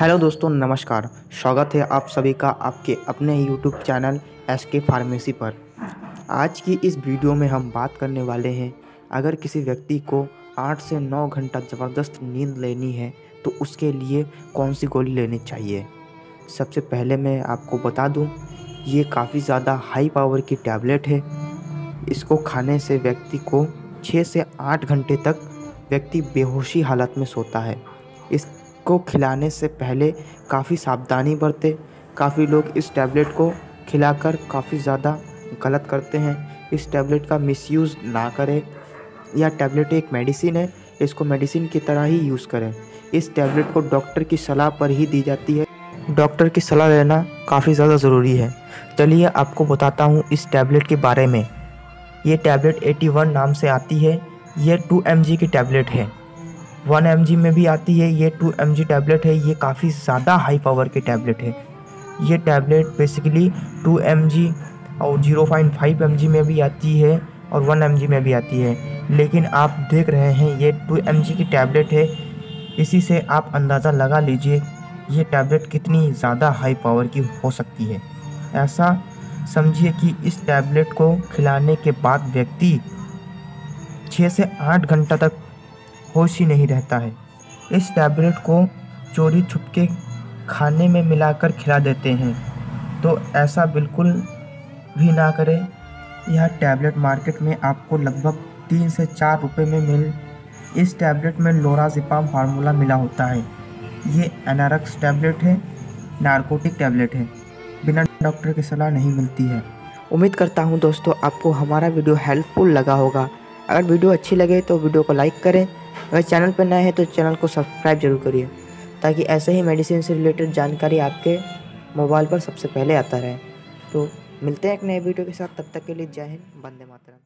Hello दोस्तों, नमस्कार। स्वागत है आप सभी का आपके अपने YouTube channel S K pharmacy पर। आज की इस वीडियो में हम बात करने वाले हैं, अगर किसी व्यक्ति को 8 से 9 घंटा ज़बरदस्त नींद लेनी है तो उसके लिए कौन सी गोली लेनी चाहिए। सबसे पहले मैं आपको बता दूं, ये काफ़ी ज़्यादा हाई पावर की टैबलेट है। इसको खाने से व्यक्ति को 6 से 8 घंटे तक व्यक्ति बेहोशी हालत में सोता है। इसको खिलाने से पहले काफ़ी सावधानी बरते। काफ़ी लोग इस टैबलेट को खिलाकर काफ़ी ज़्यादा गलत करते हैं। इस टैबलेट का मिसयूज़ ना करें। यह टैबलेट एक मेडिसिन है, इसको मेडिसिन की तरह ही यूज़ करें। इस टैबलेट को डॉक्टर की सलाह पर ही दी जाती है। डॉक्टर की सलाह लेना काफ़ी ज़्यादा ज़रूरी है। चलिए आपको बताता हूँ इस टैबलेट के बारे में। ये टैबलेट 81 नाम से आती है। ये 2 mg की टैबलेट है, 1 mg में भी आती है। ये 2 mg टैबलेट है। ये काफ़ी ज़्यादा हाई पावर की टैबलेट है। ये टैबलेट बेसिकली 2 mg और 0.5 mg में भी आती है और 1 mg में भी आती है। लेकिन आप देख रहे हैं ये 2 mg की टैबलेट है। इसी से आप अंदाज़ा लगा लीजिए ये टैबलेट कितनी ज़्यादा हाई पावर की हो सकती है। ऐसा समझिए कि इस टैबलेट को खिलाने के बाद व्यक्ति 6 से 8 घंटा तक होश ही नहीं रहता है। इस टैबलेट को चोरी छुपके खाने में मिलाकर खिला देते हैं, तो ऐसा बिल्कुल भी ना करें। यह टैबलेट मार्केट में आपको लगभग 3 से 4 रुपए में मिल। इस टैबलेट में लोरा जिपाम फार्मूला मिला होता है। ये एनारक्स टैबलेट है, नारकोटिक टैबलेट है। बिना डॉक्टर की सलाह नहीं मिलती है। उम्मीद करता हूँ दोस्तों आपको हमारा वीडियो हेल्पफुल लगा होगा। अगर वीडियो अच्छी लगे तो वीडियो को लाइक करें। अगर चैनल पर नए हैं तो चैनल को सब्सक्राइब जरूर करिए, ताकि ऐसे ही मेडिसिन से रिलेटेड जानकारी आपके मोबाइल पर सबसे पहले आता रहे। तो मिलते हैं एक नए वीडियो के साथ, तब तक के लिए जय हिंद, वंदे मातरम।